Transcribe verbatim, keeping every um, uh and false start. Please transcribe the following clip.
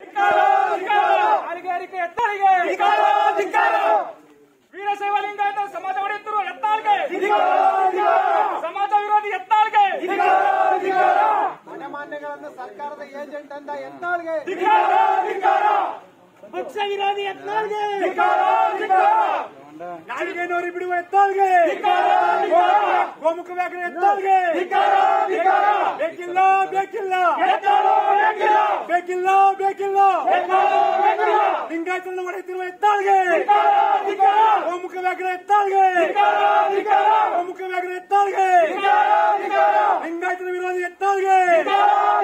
वीरशैव लिंगायत समाज समाज विरोधी मन्यमान्य सरकार एजेंट पक्ष विरोधी नाविगेनोरी बिड़ुव गोमुख व्याघ्र बेकिल्ल बेकिल्ल बेकिल्ल बेकिल्ल लिंगायतरन्न ओडेयिरुव गोमुख व्याघ्र गोमुख व्याघ्र लिंगायतर विरोधी